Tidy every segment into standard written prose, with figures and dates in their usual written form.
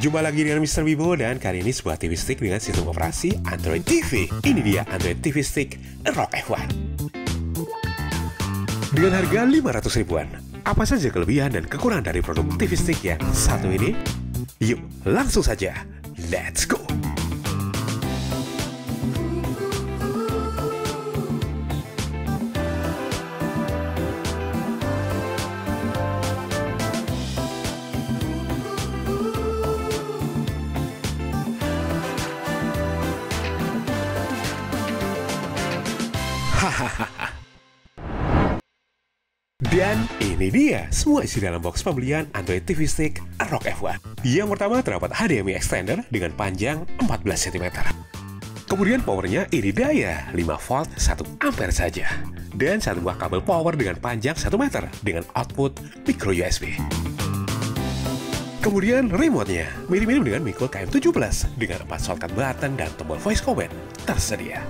Jumpa lagi dengan Mr. Bibbo dan kali ini sebuah TV Stick dengan sistem operasi Android TV. Ini dia Android TV Stick Eroc F1. Dengan harga 500 ribuan, apa saja kelebihan dan kekurangan dari produk TV Stick yang satu ini? Yuk, langsung saja. Let's go! Dan ini dia semua isi dalam box pembelian Android TV Stick Eroc F1. Yang pertama terdapat HDMI extender dengan panjang 14 cm. Kemudian powernya ini daya 5V 1A saja. Dan satu buah kabel power dengan panjang 1 meter dengan output micro USB. Kemudian remote-nya mirip-mirip dengan Mecool KM17 dengan 4 shortcut button dan tombol voice command tersedia.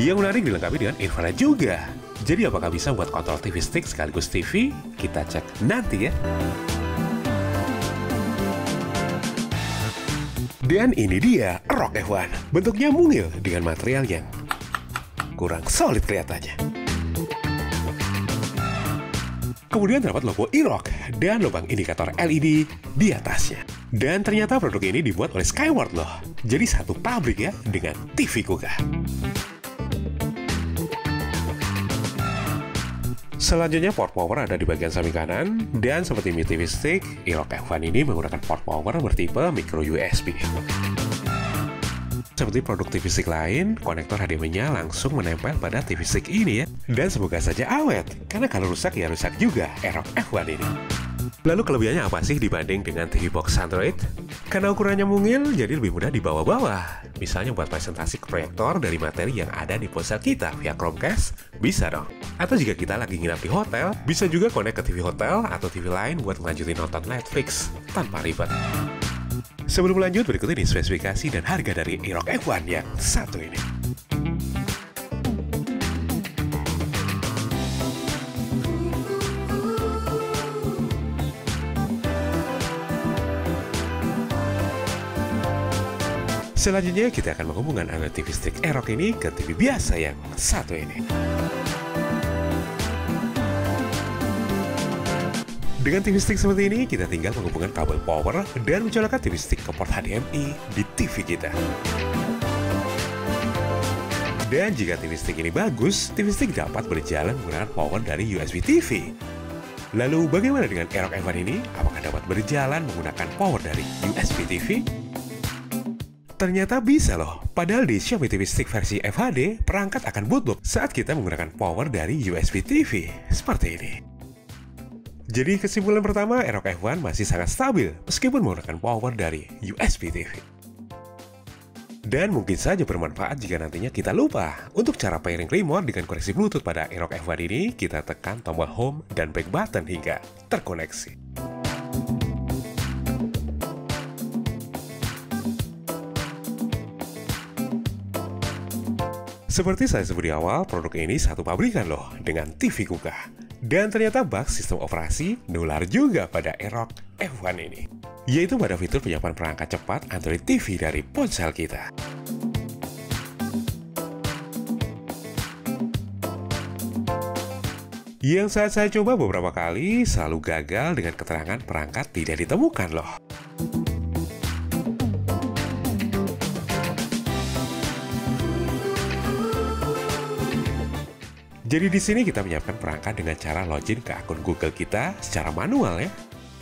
Yang menarik dilengkapi dengan infrared juga. Jadi apakah bisa buat kontrol TV Stick sekaligus TV? Kita cek nanti ya. Dan ini dia Eroc F1. Bentuknya mungil dengan material yang kurang solid kelihatannya. Kemudian terdapat logo EROC dan lubang indikator LED di atasnya. Dan ternyata produk ini dibuat oleh Skyworth loh. Jadi satu pabrik ya dengan TV Google. Selanjutnya port power ada di bagian samping kanan, dan seperti Mi TV Stick, Eroc F1 ini menggunakan port power bertipe micro USB. Seperti produk TV Stick lain, konektor HDMI-nya langsung menempel pada TV Stick ini ya. Dan semoga saja awet, karena kalau rusak ya rusak juga Eroc F1 ini. Lalu kelebihannya apa sih dibanding dengan TV box Android? Karena ukurannya mungil, jadi lebih mudah dibawa-bawa. Misalnya buat presentasi ke proyektor dari materi yang ada di ponsel kita via Chromecast, bisa dong. Atau jika kita lagi nginap di hotel, bisa juga connect ke TV hotel atau TV lain buat ngelanjutin nonton Netflix tanpa ribet. Sebelum lanjut, berikut ini spesifikasi dan harga dari Eroc F1 yang satu ini. Selanjutnya kita akan menghubungkan Android TV Stick Eroc ini ke TV biasa yang satu ini. Dengan TV Stick seperti ini, kita tinggal menghubungkan kabel power dan mencolokkan TV Stick ke port HDMI di TV kita. Dan jika TV Stick ini bagus, TV Stick dapat berjalan menggunakan power dari USB TV. Lalu bagaimana dengan Eroc F1 ini? Apakah dapat berjalan menggunakan power dari USB TV? Ternyata bisa loh, padahal di Xiaomi TV Stick versi FHD, perangkat akan bootloop saat kita menggunakan power dari USB TV, seperti ini. Jadi kesimpulan pertama, Eroc F1 masih sangat stabil meskipun menggunakan power dari USB TV. Dan mungkin saja bermanfaat jika nantinya kita lupa. Untuk cara pairing remote dengan koneksi Bluetooth pada Eroc F1 ini, kita tekan tombol home dan back button hingga terkoneksi. Seperti saya sebut di awal, produk ini satu pabrikan loh dengan TV Google. Dan ternyata bug sistem operasi nular juga pada Eroc F1 ini. Yaitu pada fitur penyiapan perangkat cepat Android TV dari ponsel kita. Yang saat saya coba beberapa kali selalu gagal dengan keterangan perangkat tidak ditemukan loh. Jadi di sini kita menyiapkan perangkat dengan cara login ke akun Google kita secara manual ya.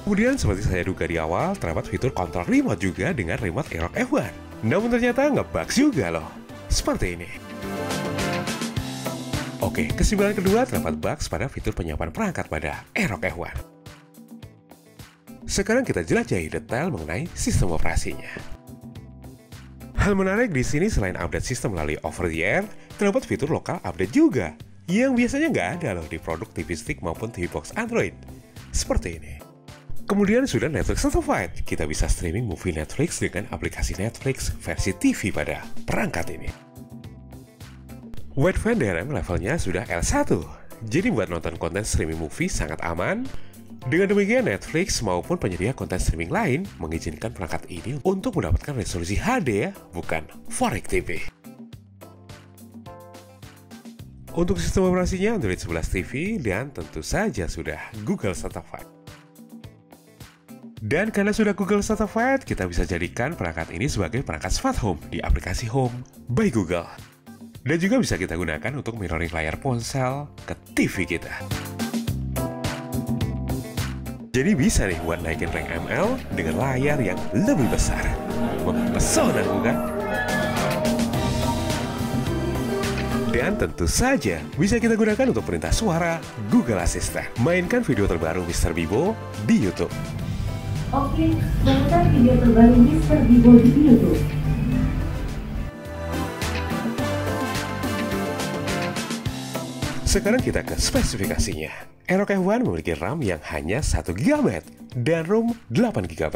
Kemudian seperti saya duga di awal, terdapat fitur kontrol remote juga dengan remote Eroc F1. Namun ternyata nge-bug juga loh. Seperti ini. Oke, kesimpulan kedua terdapat bug pada fitur penyiapan perangkat pada Eroc F1. Sekarang kita jelajahi detail mengenai sistem operasinya. Hal menarik di sini selain update sistem melalui over the air, terdapat fitur lokal update juga. Yang biasanya nggak ada loh di produk TV Stick maupun TV Box Android. Seperti ini. Kemudian sudah Netflix certified, kita bisa streaming movie Netflix dengan aplikasi Netflix versi TV pada perangkat ini. Widevine DRM levelnya sudah L1, jadi buat nonton konten streaming movie sangat aman. Dengan demikian, Netflix maupun penyedia konten streaming lain mengizinkan perangkat ini untuk mendapatkan resolusi HD, bukan 4K TV. Untuk sistem operasinya Android 11 TV dan tentu saja sudah Google Certified. Dan karena sudah Google Certified, kita bisa jadikan perangkat ini sebagai perangkat smart home di aplikasi Home by Google. Dan juga bisa kita gunakan untuk mirroring layar ponsel ke TV kita. Jadi bisa nih buat naikin rank ML dengan layar yang lebih besar. Mempesona bukan? Dan tentu saja bisa kita gunakan untuk perintah suara Google Assistant. Mainkan video terbaru Mr. Bibbo di YouTube. Oke, mainkan video terbaru Mr. Bibbo di YouTube. Sekarang kita ke spesifikasinya. Eroc F1 memiliki RAM yang hanya 1 GB dan ROM 8 GB.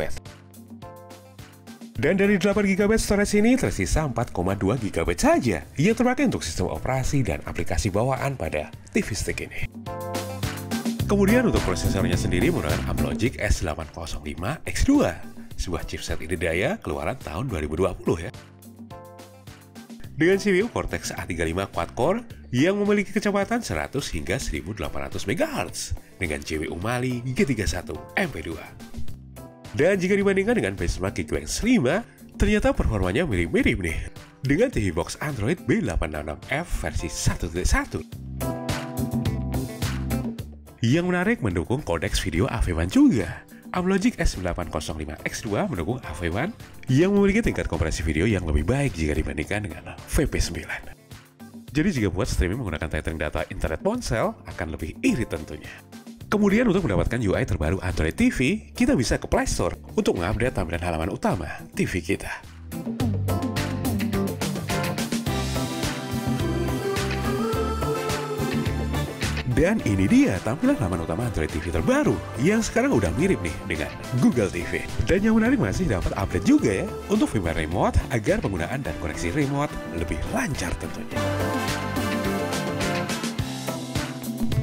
Dan dari 8 GB storage ini tersisa 4,2 GB saja yang terpakai untuk sistem operasi dan aplikasi bawaan pada TV Stick ini. Kemudian untuk prosesornya sendiri menggunakan Amlogic S805X2, sebuah chipset Ide daya keluaran tahun 2020 ya. Dengan CPU Cortex A35 quad-core yang memiliki kecepatan 100 hingga 1800 MHz dengan GPU Mali-G31 MP2. Dan jika dibandingkan dengan benchmark Geekbench 5, ternyata performanya mirip-mirip nih dengan TV box Android B86F versi 1.1. Yang menarik mendukung kodeks video AV1 juga. Amlogic S805X2 mendukung AV1 yang memiliki tingkat kompresi video yang lebih baik jika dibandingkan dengan VP9. Jadi jika buat streaming menggunakan tethering data internet ponsel akan lebih irit tentunya. Kemudian untuk mendapatkan UI terbaru Android TV, kita bisa ke Play Store untuk mengupdate tampilan halaman utama TV kita. Dan ini dia tampilan halaman utama Android TV terbaru yang sekarang udah mirip nih dengan Google TV. Dan yang menarik masih dapat update juga ya untuk firmware remote agar penggunaan dan koneksi remote lebih lancar tentunya.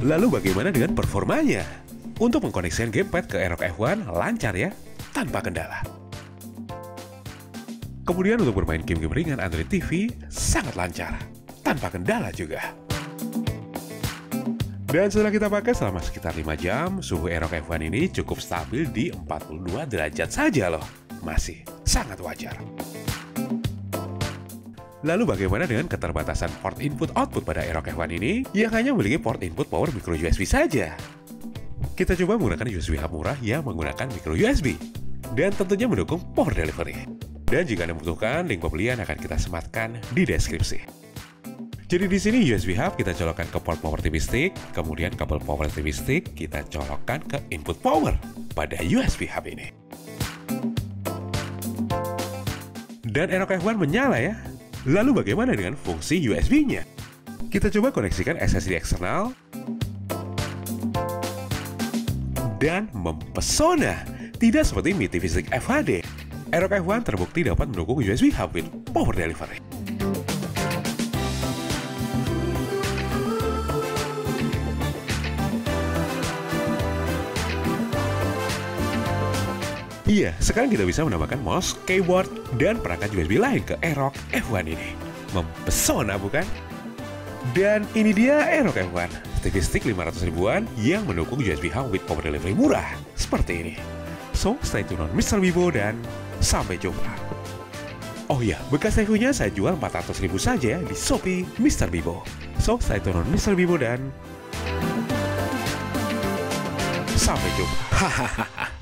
Lalu bagaimana dengan performanya? Untuk mengkoneksikan gamepad ke Eroc F1 lancar ya, tanpa kendala. Kemudian untuk bermain game-game ringan Android TV sangat lancar, tanpa kendala juga. Dan setelah kita pakai selama sekitar 5 jam, suhu Eroc F1 ini cukup stabil di 42 derajat saja loh. Masih sangat wajar. Lalu bagaimana dengan keterbatasan port input-output pada Eroc F1 ini yang hanya memiliki port input power micro USB saja? Kita coba menggunakan USB hub murah yang menggunakan micro USB dan tentunya mendukung power delivery. Dan jika Anda membutuhkan, link pembelian akan kita sematkan di deskripsi. Jadi di sini USB hub kita colokkan ke port power TV Stick, kemudian kabel power TV Stick kita colokkan ke input power pada USB hub ini. Dan Eroc F1 menyala ya. Lalu bagaimana dengan fungsi USB-nya? Kita coba koneksikan SSD eksternal. Dan mempesona, tidak seperti Mi TV Stick FHD. Eroc F1 terbukti dapat mendukung USB hub with power delivery. Iya, sekarang kita bisa menambahkan mouse, keyboard, dan perangkat USB lain ke Eroc F1 ini. Mempesona bukan? Dan ini dia Eroc F1, TV Stick 500 ribuan yang mendukung USB hub with power delivery murah, seperti ini. So, stay tune on Mr. Bibbo dan sampai jumpa. Oh iya, bekas reviewnya saya jual 400 ribu saja di Shopee Mr. Bibbo. So, stay tune on Mr. Bibbo dan sampai jumpa. Hahaha.